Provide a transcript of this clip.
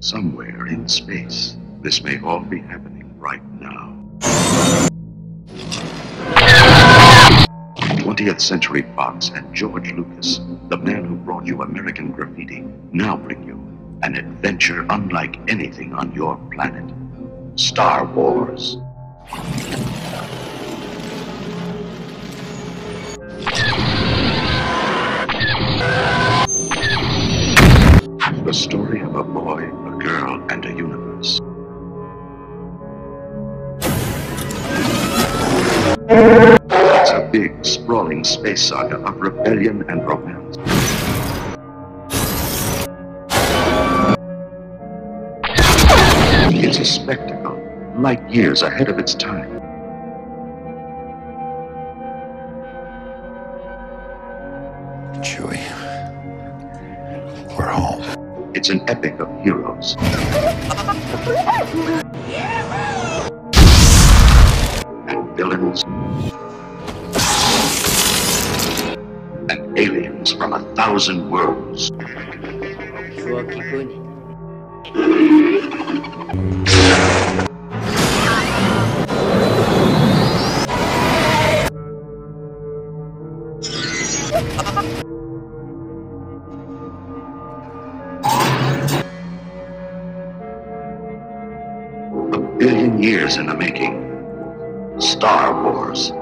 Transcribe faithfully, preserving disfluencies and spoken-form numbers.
somewhere in space. This may all be happening right now. twentieth century fox and George Lucas, the man who brought you American Graffiti, now bring you an adventure unlike anything on your planet. Star Wars. The story of a boy, a girl, and a universe. It's a big, sprawling space saga of rebellion and romance. It's a spectacle, light years ahead of its time. Chewie, we're home. It's an epic of heroes. And villains. And aliens from a thousand worlds. A billion years in the making. Star Wars.